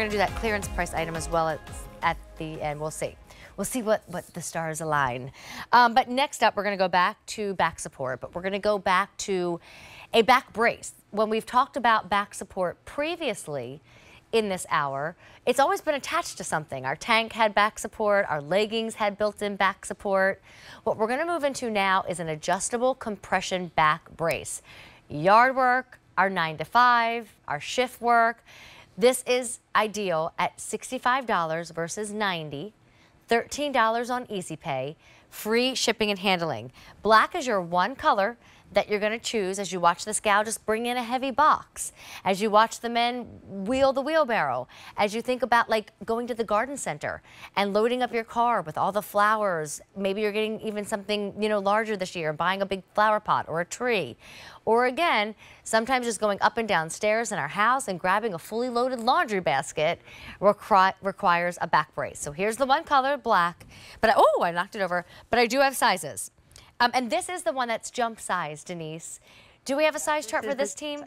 We're gonna do that clearance price item as well at the end. We'll see. We'll see what the stars align. But next up, we're gonna go back to back support, but we're gonna go back to a back brace. When we've talked about back support previously in this hour, it's always been attached to something. Our tank had back support, our leggings had built-in back support. What we're gonna move into now is an adjustable compression back brace. Yard work, our 9 to 5, our shift work. This is ideal at $65 versus $90, $13 on Easy Pay, free shipping and handling. Black is your one color that you're going to choose. As you watch this gal just bring in a heavy box, as you watch the men wheel the wheelbarrow, as you think about like going to the garden center and loading up your car with all the flowers, maybe you're getting even something, you know, larger this year, buying a big flower pot or a tree, or again, sometimes just going up and down stairs in our house and grabbing a fully loaded laundry basket requires a back brace. So here's the one color, black, but I knocked it over, but I do have sizes. And this is the one that's jump size, Denise. Do we have a size chart for this team?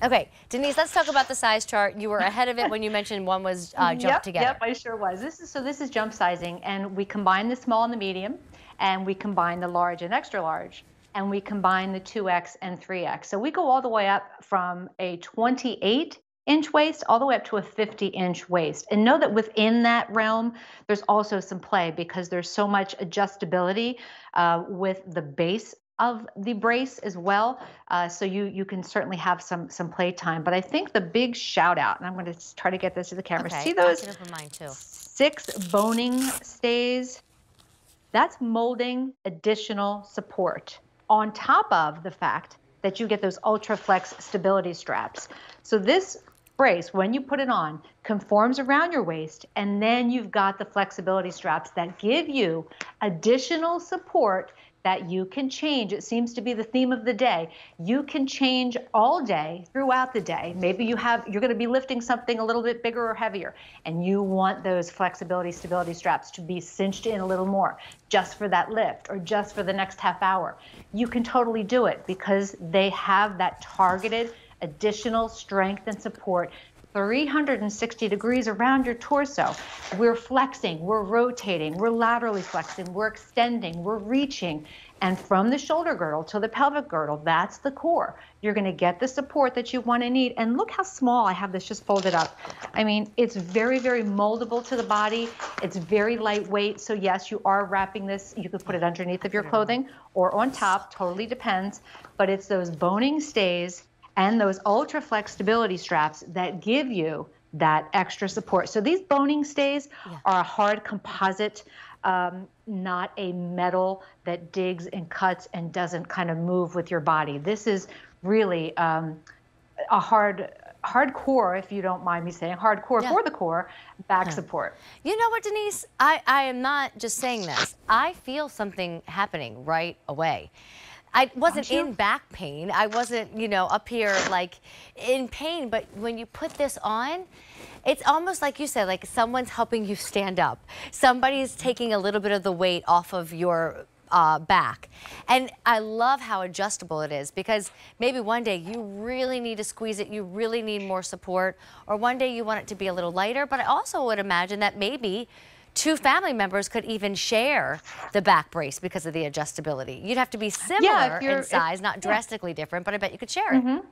Okay, Denise, let's talk about the size chart. You were ahead of it when you mentioned one was jumped together. Yep, I sure was. This is jump sizing, and we combine the small and the medium, and we combine the large and extra large, and we combine the 2X and 3X. So we go all the way up from a 28-inch waist all the way up to a 50-inch waist. And know that within that realm, there's also some play because there's so much adjustability with the base of the brace as well. So you can certainly have some play time. But I think the big shout out, and I'm going to try to get this to the camera. Okay, see those mine too. 6 boning stays? That's molding additional support on top of the fact that you get those ultra flex stability straps. So this brace, when you put it on, conforms around your waist, and then you've got the flexibility straps that give you additional support that you can change. It seems to be the theme of the day. You can change all day throughout the day. Maybe you're going to be lifting something a little bit bigger or heavier, and you want those flexibility stability straps to be cinched in a little more just for that lift or just for the next half hour. You can totally do it because they have that targeted additional strength and support 360 degrees around your torso. We're flexing, we're rotating, we're laterally flexing, we're extending, we're reaching. And from the shoulder girdle to the pelvic girdle, that's the core. You're going to get the support that you want to need. And look how small I have this just folded up. I mean, it's very, very moldable to the body. It's very lightweight. So yes, you are wrapping this. You could put it underneath of your clothing or on top, totally depends. But it's those boning stays and those ultra flex stability straps that give you that extra support. So these boning stays are a hard composite, not a metal that digs and cuts and doesn't kind of move with your body. This is really a hardcore, if you don't mind me saying, hardcore for the core, back support. You know what, Denise? I am not just saying this. I feel something happening right away. I wasn't in back pain. I wasn't, you know, up here like in pain, but when you put this on, it's almost like you said, like someone's helping you stand up. Somebody's taking a little bit of the weight off of your back. And I love how adjustable it is, because maybe one day you really need to squeeze it, you really need more support, or one day you want it to be a little lighter. But I also would imagine that maybe two family members could even share the back brace because of the adjustability. You'd have to be similar in size, not drastically different, but I bet you could share it. Mm-hmm.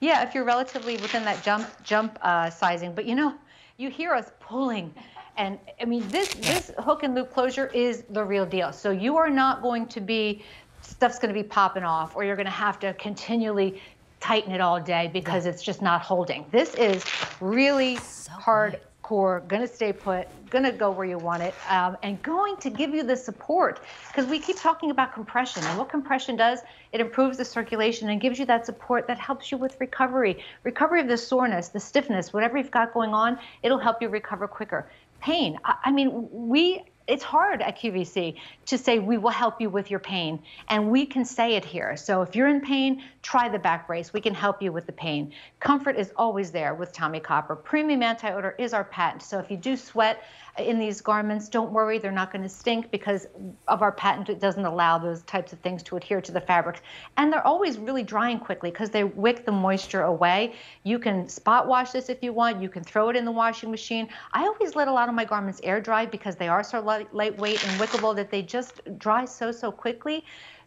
Yeah, if you're relatively within that jump sizing. But you know, you hear us pulling, and I mean, this hook and loop closure is the real deal. So you are not going to be, stuff's going to be popping off, or you're going to have to continually tighten it all day because it's just not holding. This is really hard. Core, gonna stay put, gonna go where you want it, and going to give you the support, because we keep talking about compression, and what compression does, it improves the circulation and gives you that support that helps you with recovery of the soreness, the stiffness, whatever you've got going on. It'll help you recover quicker. Pain, I mean, we it's hard at QVC to say, we will help you with your pain, and we can say it here. So if you're in pain, try the back brace. We can help you with the pain. Comfort is always there with Tommie Copper. Premium anti-odor is our patent. So if you do sweat in these garments, don't worry, they're not going to stink because of our patent. It doesn't allow those types of things to adhere to the fabrics. And they're always really drying quickly because they wick the moisture away. You can spot wash this if you want. You can throw it in the washing machine. I always let a lot of my garments air dry because they are so lightweight and wickable that they just dry so quickly.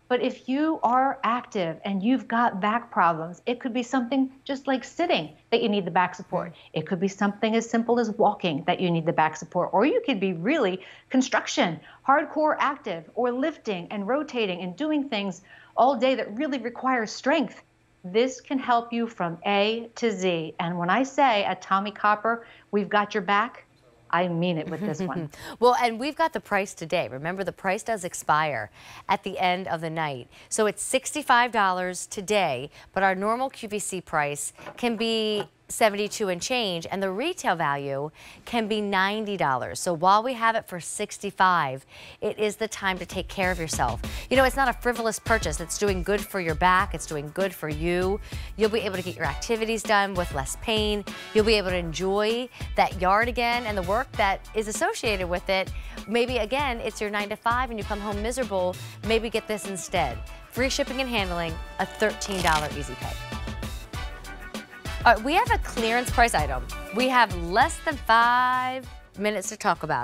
But if you are active and you've got back problems, it could be something just like sitting that you need the back support. It could be something as simple as walking that you need the back support. Or you could be really construction, hardcore active, or lifting and rotating and doing things all day that really requires strength. This can help you from A to Z. And when I say at Tommie Copper, we've got your back, I mean it with this one. Well, and we've got the price today. Remember, the price does expire at the end of the night. So it's $65 today, but our normal QVC price can be $72 and change, and the retail value can be $90. So while we have it for $65, it is the time to take care of yourself. You know, it's not a frivolous purchase. It's doing good for your back. It's doing good for you. You'll be able to get your activities done with less pain. You'll be able to enjoy that yard again and the work that is associated with it. Maybe, again, it's your 9 to 5 and you come home miserable. Maybe get this instead. Free shipping and handling, a $13 easy pay. All right, we have a clearance price item. We have less than 5 minutes to talk about it.